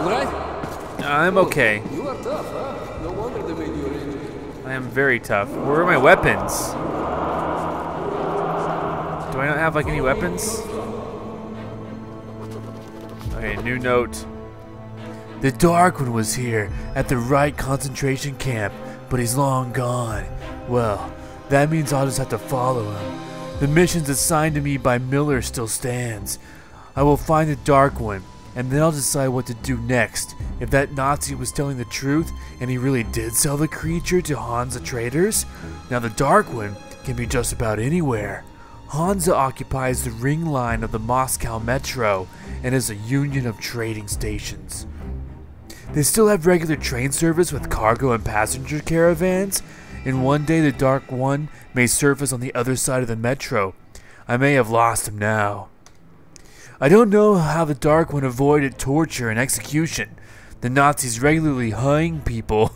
Alright? I'm okay. You are tough, huh? No wonder they made you a ranger. I am very tough. Where are my weapons? Do I not have like any weapons? Okay, new note. The Dark One was here at the right concentration camp, but he's long gone. Well, that means I'll just have to follow him. The missions assigned to me by Miller still stands. I will find the Dark One, and then I'll decide what to do next. If that Nazi was telling the truth, and he really did sell the creature to Hansa traders, now the Dark One can be just about anywhere. Hansa occupies the ring line of the Moscow Metro, and is a union of trading stations. They still have regular train service with cargo and passenger caravans, and one day the Dark One may surface on the other side of the metro. I may have lost him now. I don't know how the Dark One avoided torture and execution. The Nazis regularly hung people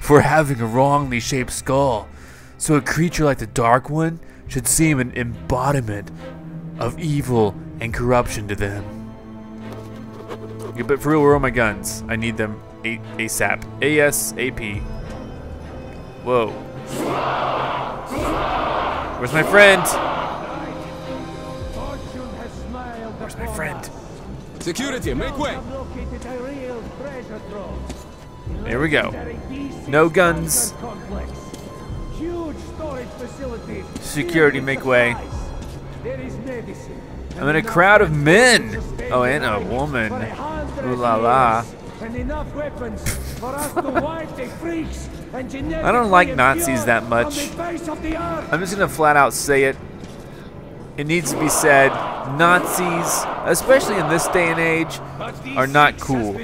for having a wrongly shaped skull, so a creature like the Dark One should seem an embodiment of evil and corruption to them. Yeah, but for real, where are my guns? I need them ASAP. ASAP. Whoa. Where's my friend? Where's my friend? Security, make way! There we go. No guns. Security, make way. I'm in a crowd of men! Oh, and a woman. Ooh la la. I don't like Nazis that much. I'm just gonna flat out say it. It needs to be said, Nazis, especially in this day and age, are not cool.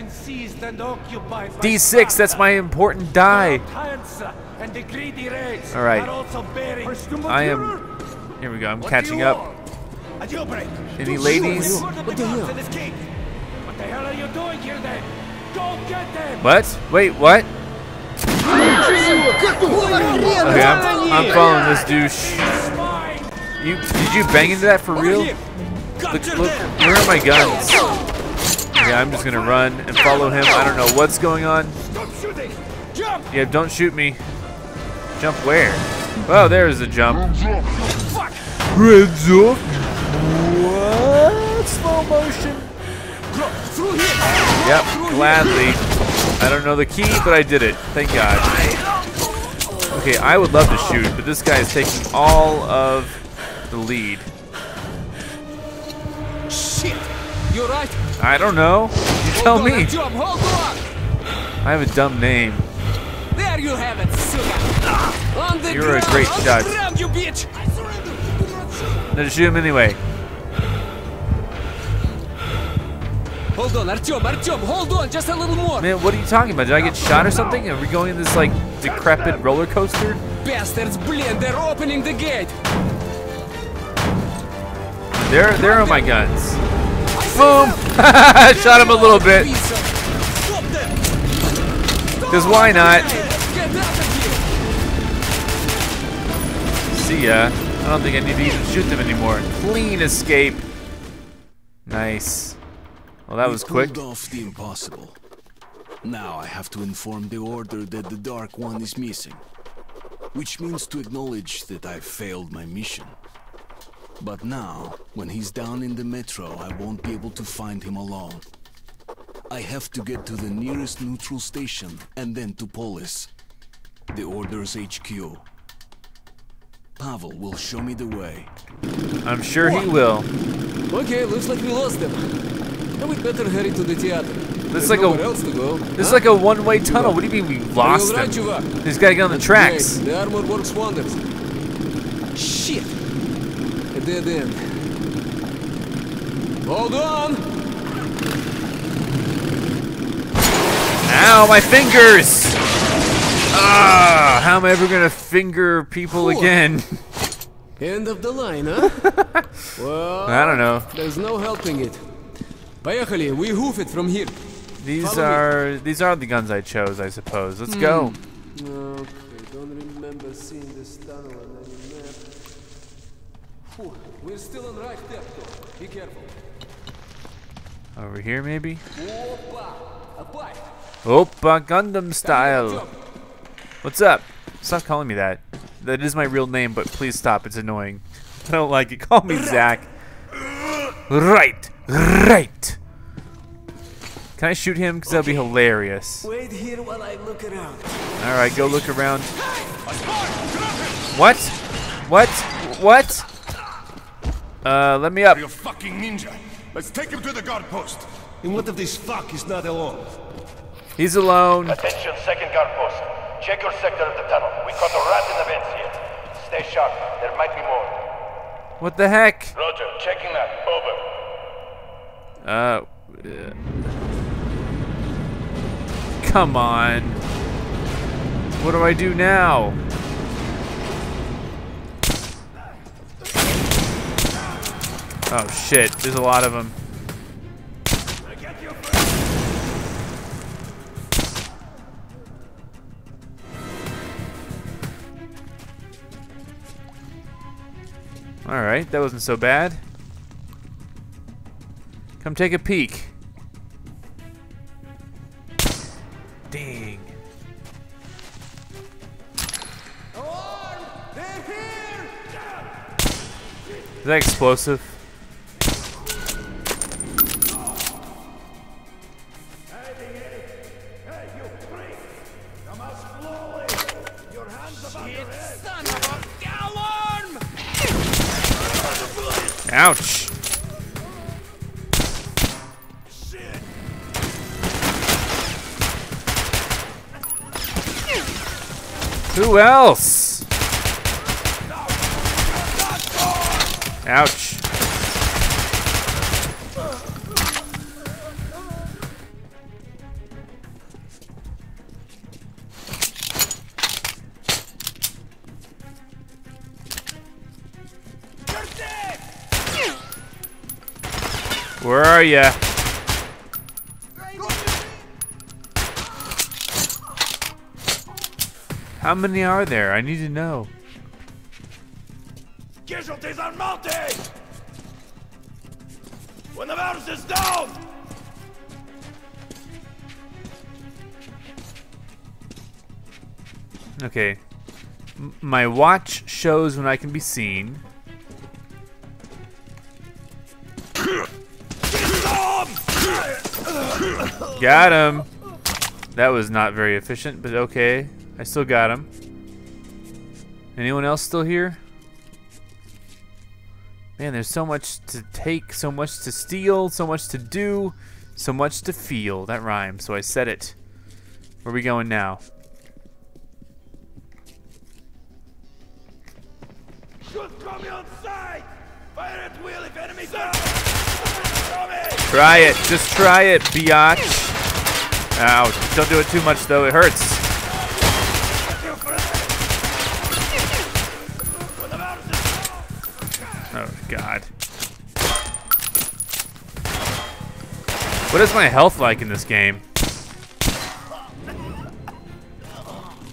D6, that's my important die. Alright. I am... Here we go, I'm catching up. Any ladies? What the hell are you doing here then? Go get them! What? Wait, what? Okay, I'm following this douche. Did you bang into that for real? Look, where are my guns? Yeah, I'm just gonna run and follow him. I don't know what's going on. Yeah, don't shoot me. Jump where? Oh, there's a jump. Heads up! What? Slow motion. Yep, gladly. I don't know the key, but I did it. Thank God. Okay, I would love to shoot, but this guy is taking all of the lead. Shit, you're right. I don't know. You tell me. I have a dumb name. There you have it, sucker. You're a great shot. No, shoot him anyway. Hold on, Artyom, hold on, just a little more. Man, what are you talking about? Did I get shot or something? Are we going in this, like, decrepit roller coaster? Bastards, blin, they're opening the gate. There are my guns. Boom! Shot him a little bit. Because why not? See ya. I don't think I need to even shoot them anymore. Clean escape. Nice. Well, that was quick. Off the impossible. Now I have to inform the Order that the Dark One is missing, which means to acknowledge that I failed my mission. But now, when he's down in the metro, I won't be able to find him alone. I have to get to the nearest neutral station and then to Polis, the Order's HQ. Pavel will show me the way. I'm sure he will. Okay, looks like we lost him. We'd better hurry to the theater. This is like a one-way tunnel. What do you mean we lost him? He's got to get on the tracks. The armor works wonders. Shit. A dead end. Hold on. Ow, my fingers! Ah, how am I ever gonna finger people again? End of the line, huh? Well, I don't know. There's no helping it. Поехали, we hoof it from here. These are the guns I chose, I suppose. Let's go. Okay, don't remember seeing this tunnel on any map. We're still on right step though. Be careful. Over here, maybe? Opa Gundam style! What's up? Stop calling me that. That is my real name, but please stop. It's annoying. I don't like it. Call me Zach. Right! Right! Can I shoot him? Because that would be hilarious. Wait here while I look around. Alright, go look around. What? What? What? Let me up. You fucking ninja. Let's take him to the guard post. And what if this fuck is not alone? He's alone. Attention, second guard post. Check your sector of the tunnel. We caught a rat in the vents here. Stay sharp. There might be more. What the heck? Roger, checking that. Over. Come on. What do I do now? Oh shit, there's a lot of them. Alright, that wasn't so bad. Come take a peek. Dang. Is that explosive? Ouch! Shit. Who else? Ouch! Where are ya? How many are there? I need to know. Casualties are mounting! One of ours is down! Okay. My watch shows when I can be seen. Got him. That was not very efficient, but okay. I still got him. Anyone else still here? Man, there's so much to take, so much to steal, so much to do, so much to feel. That rhymes, so I said it. Where are we going now? Shoot from your side! Fire at will if enemies are! Try it, just try it, biatch. Ow, don't do it too much though, it hurts. Oh god. What is my health like in this game?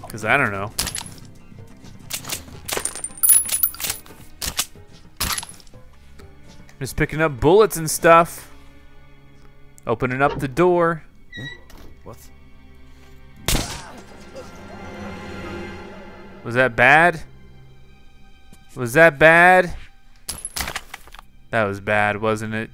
Cause I don't know. Just picking up bullets and stuff. Opening up the door. What? Was that bad? Was that bad? That was bad, wasn't it?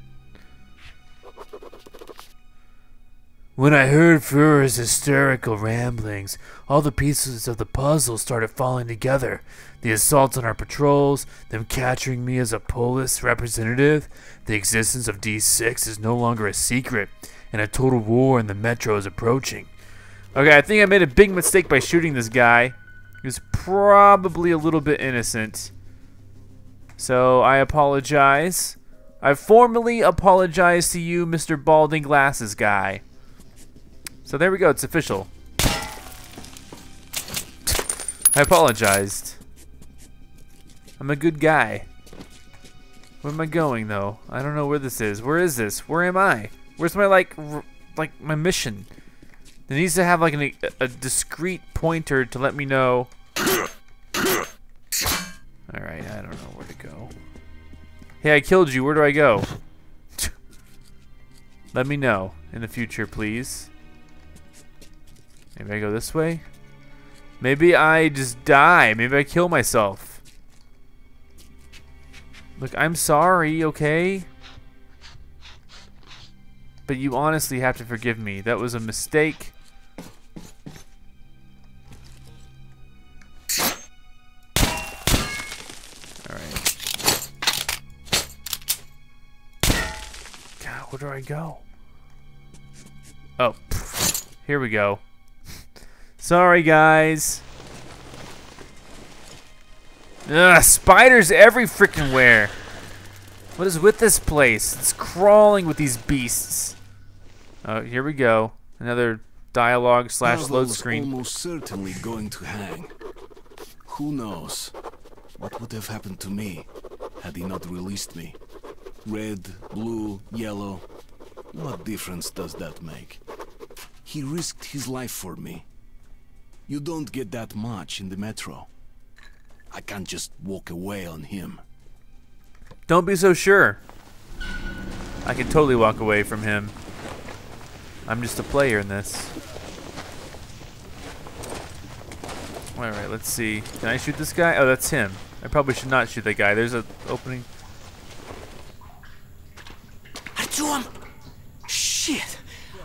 When I heard Fuhrer's hysterical ramblings, all the pieces of the puzzle started falling together. The assaults on our patrols, them capturing me as a Polis representative, the existence of D6 is no longer a secret, and a total war in the Metro is approaching. Okay, I think I made a big mistake by shooting this guy. He was probably a little bit innocent. So I apologize. I formally apologize to you, Mr. Balding Glasses guy. So there we go, it's official. I apologized. I'm a good guy. Where am I going though? I don't know where this is. Where is this? Where am I? Where's my like my mission? It needs to have like a discrete pointer to let me know. All right, I don't know where to go. Hey, I killed you. Where do I go? Let me know in the future, please. Maybe I go this way. Maybe I just die. Maybe I kill myself. Look, I'm sorry, okay? But you honestly have to forgive me. That was a mistake. Alright. God, where do I go? Oh. Here we go. Sorry, guys. Ugh, spiders every freaking where. What is with this place? It's crawling with these beasts. Oh, here we go. Another dialogue / load screen. Almost certainly going to hang. Who knows what would have happened to me had he not released me? Red, blue, yellow. What difference does that make? He risked his life for me. You don't get that much in the Metro. I can't just walk away on him. Don't be so sure. I can totally walk away from him. I'm just a player in this. Alright, let's see. Can I shoot this guy? Oh, that's him. I probably should not shoot that guy. There's an opening. Artyom! Shit!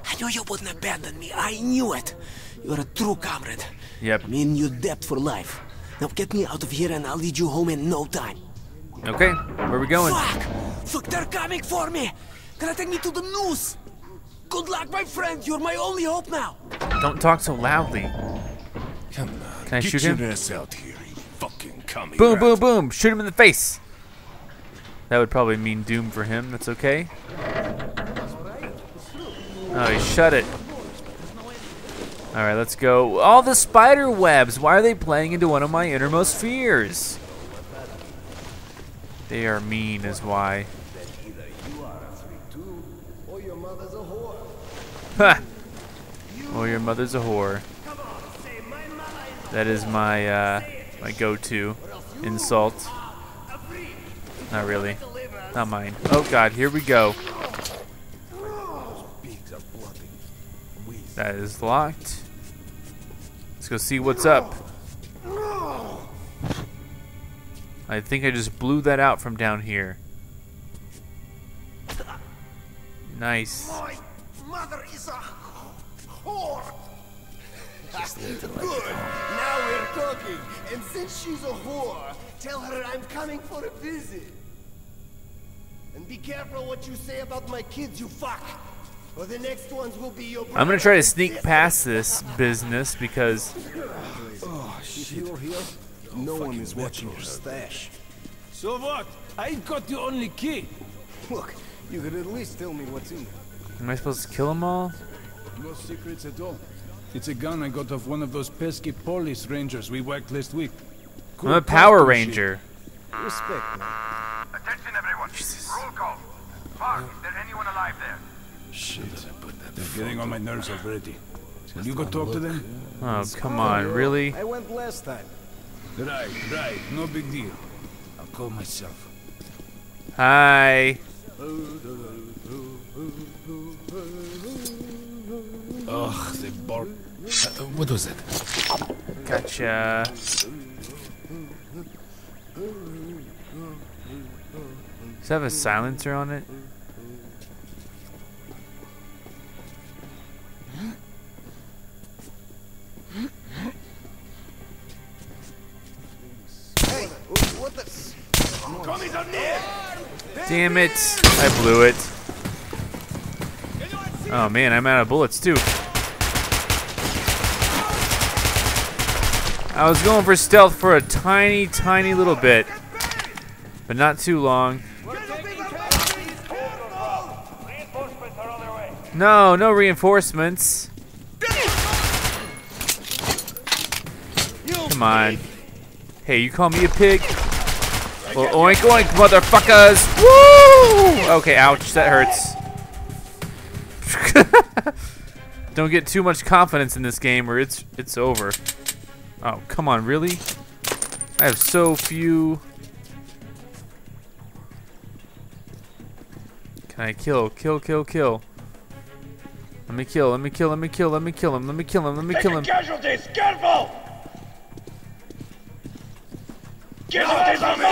I knew you wouldn't abandon me. I knew it. You're a true comrade. Yep. I'm in your debt for life. Now get me out of here and I'll lead you home in no time. Okay, where are we going? Fuck! Fuck, they're coming for me! Gonna take me to the noose! Good luck, my friend! You're my only hope now! Don't talk so loudly. Come on. Can I shoot him? Get your ass out here, you fucking commie. Boom, boom, boom! Shoot him in the face! That would probably mean doom for him. That's okay. Oh, he shut it. Alright, let's go. All the spider webs! Why are they playing into one of my innermost fears? They are mean is why. Ha! Or your mother's a whore. That is my my go-to insult. Not really. Not mine. Oh god, here we go. That is locked. Let's go see what's up. I think I just blew that out from down here. Nice. My mother is a whore. Good. Now we're talking. And since she's a whore, tell her I'm coming for a visit. And be careful what you say about my kids, you fuck. Or the next ones will be your brother. I'm gonna try to sneak past this business because. Oh shit. No one is watching your stash. So what? I've got the only key. Look, you could at least tell me what's in there. Am I supposed to kill them all? No secrets at all. It's a gun I got off one of those pesky Polis rangers we whacked last week. I'm a Power Ranger. Respect, man. Attention, everyone. Roll call. Mark, is there anyone alive there? Shit. They're getting on my nerves already. Will you go talk to them? Oh, come on, really? I went last time. Right, no big deal. I'll call myself. Hi. Oh, they bark. What was it? Gotcha. Does it have a silencer on it? Damn it! I blew it. Oh man, I'm out of bullets too. I was going for stealth for a tiny, tiny little bit, but not too long. No, no reinforcements. Come on. Hey, you call me a pig? Oh, oink oink, motherfuckers! Woo! Okay, ouch, that hurts. Don't get too much confidence in this game, or it's over. Oh, come on, really? I have so few. Can I kill? Kill? Let me kill him. Casualties, careful! Casualties on me!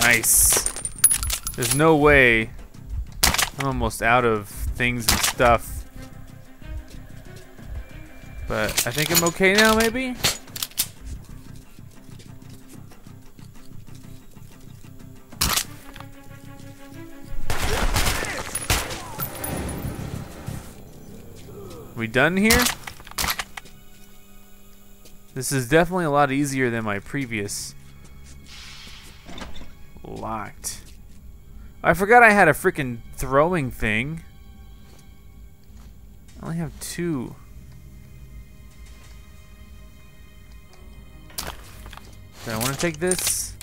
Nice. There's no way. I'm almost out of things and stuff. But I think I'm okay now, maybe? We done here? This is definitely a lot easier than my previous. Locked. I forgot I had a freaking throwing thing. I only have two. Do I want to take this?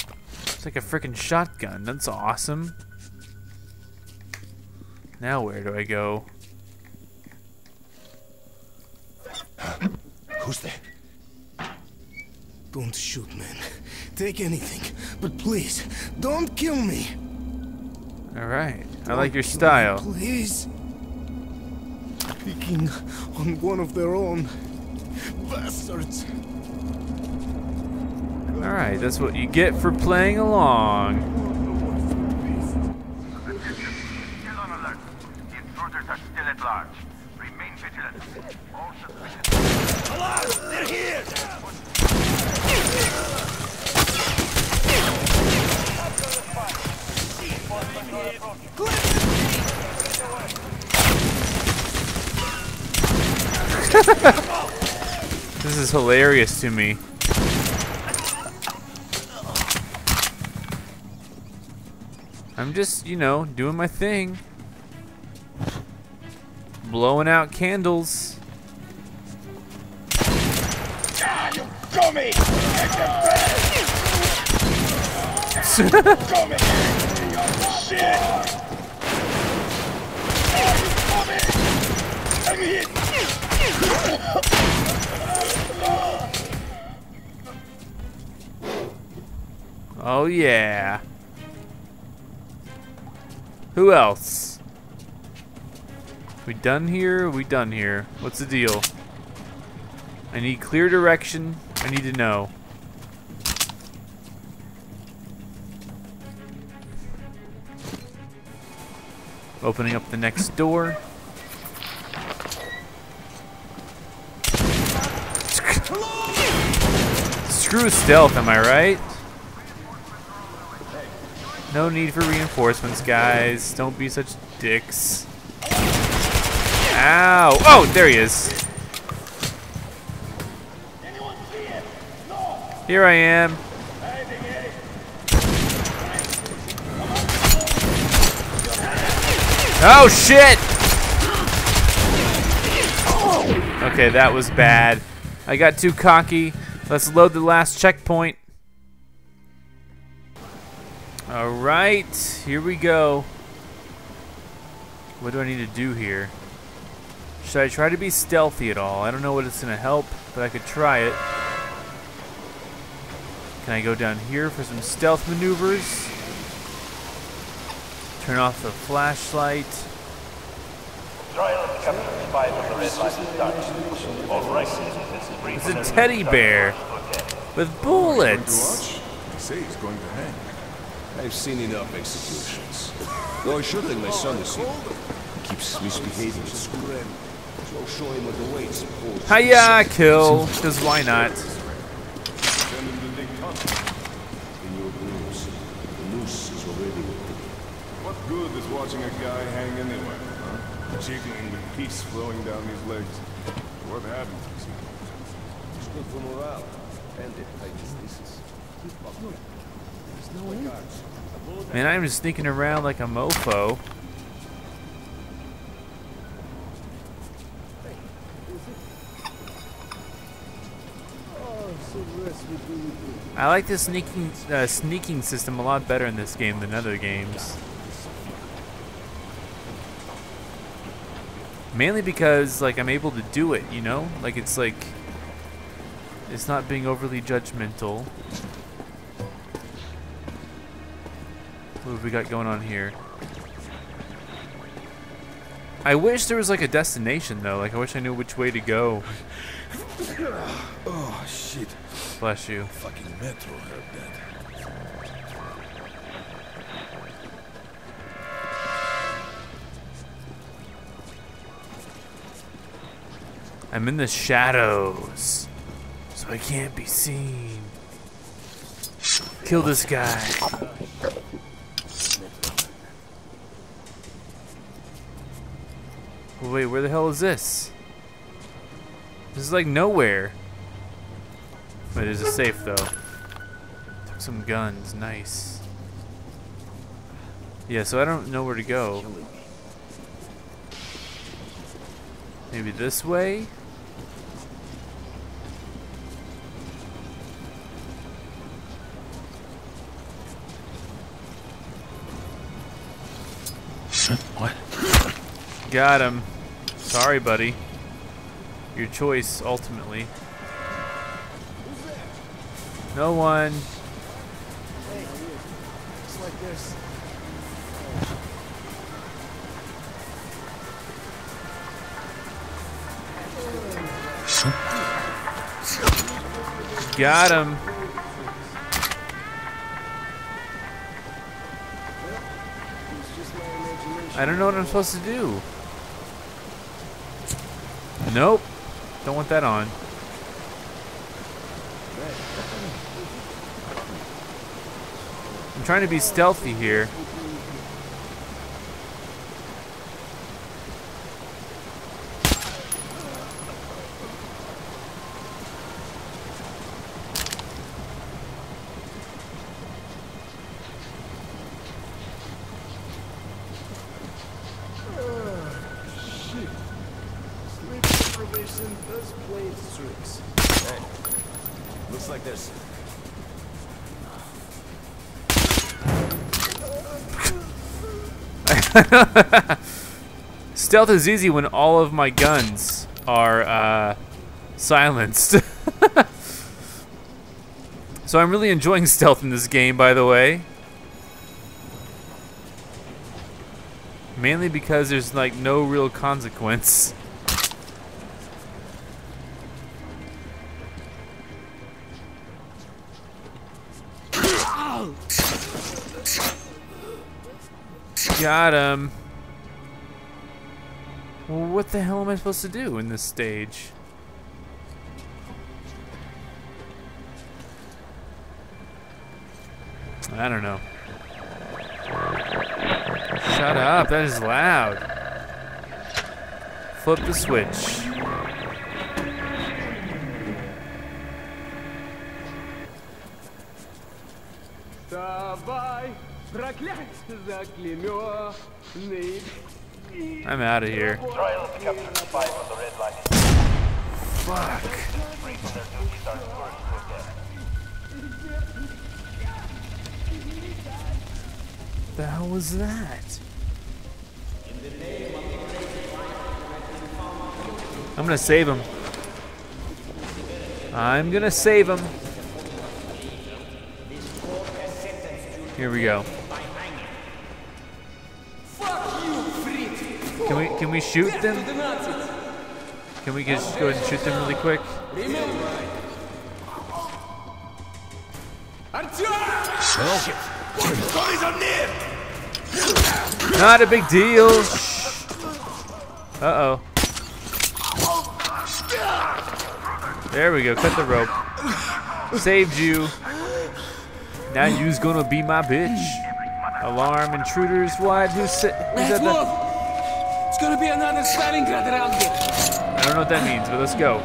It's like a freaking shotgun. That's awesome. Now where do I go? Who's there? Don't shoot, man. Take anything, but please, don't kill me. All right. I like your style. Please. Picking on one of their own bastards. All right, that's what you get for playing along. Still on alert. The intruders are still at large. Remain vigilant. All suspicious. They're here! This is hilarious to me. I'm just, you know, doing my thing. Blowing out candles. Gummy! Gummy! Shit! I'm hit! Oh yeah. Who else? We done here? We done here? What's the deal? I need clear direction. I need to know. Opening up the next door. Screw stealth, am I right? No need for reinforcements, guys. Don't be such dicks. Ow! Oh, there he is. Here I am. Oh shit! Okay, that was bad. I got too cocky. Let's load the last checkpoint. Alright, here we go. What do I need to do here? Should I try to be stealthy at all? I don't know what it's gonna help, but I could try it. Can I go down here for some stealth maneuvers? Turn off the flashlight. It's a teddy bear with bullets. They say he's going to hang. I've seen enough executions. Though I should think my son is here. He keeps misbehaving at school. So I'll show him what the way is supposed to be. Hiya, kill. Because why not? Good is watching a guy hang anyway, huh? Jiggling with peace flowing down his legs. What happens? It's good for morale. And it takes this. There's no way. Man, I'm just sneaking around like a mofo. I like this sneaking system a lot better in this game than other games. Mainly because, like, I'm able to do it, you know? Like, it's not being overly judgmental. What have we got going on here? I wish there was like a destination though. Like I wish I knew which way to go. Oh shit! Bless you. Fucking Metro heard that. I'm in the shadows, so I can't be seen. Kill this guy. Wait, where the hell is this? This is like nowhere. But it is a safe though. Took some guns, nice. Yeah, so I don't know where to go. Maybe this way? What? Got him. Sorry, buddy. Your choice, ultimately. No one. Hey, it's like this. Got him. I don't know what I'm supposed to do. Nope. Don't want that on. I'm trying to be stealthy here. Stealth is easy when all of my guns are silenced. So I'm really enjoying stealth in this game, by the way. Mainly because there's like no real consequence. Got him. Well, what the hell am I supposed to do in this stage? I don't know. Shut up, that is loud. Flip the switch. I'm out of here. Fuck. The hell was that? I'm gonna save him. I'm gonna save him. Here we go. Can we shoot them? Can we just go ahead and shoot them really quick? Oh. Not a big deal. Uh oh. There we go. Cut the rope. Saved you. Now you's gonna be my bitch. Alarm intruders. What? Who said that? It's gonna be another Stalingrad around here. I don't know what that means, but let's go.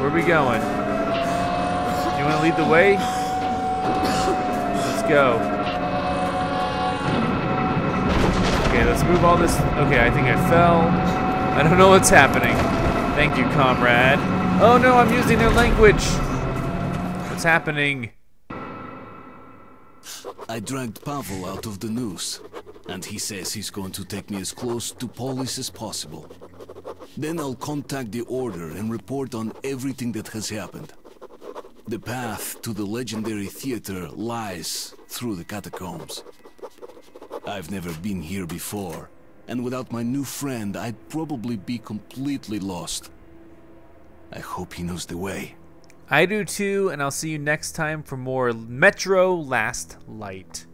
Where are we going? You wanna lead the way? Let's go. Okay, let's move all this. Okay, I think I fell. I don't know what's happening. Thank you, comrade. Oh no, I'm using their language. What's happening? I dragged Pavel out of the noose. And he says he's going to take me as close to Polis as possible. Then I'll contact the Order and report on everything that has happened. The path to the legendary theater lies through the catacombs. I've never been here before, and without my new friend, I'd probably be completely lost. I hope he knows the way. I do too, and I'll see you next time for more Metro: Last Light.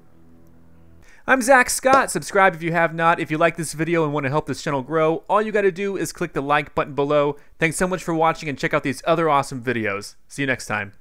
I'm Zack Scott. Subscribe if you have not. If you like this video and want to help this channel grow, all you got to do is click the like button below. Thanks so much for watching, and check out these other awesome videos. See you next time.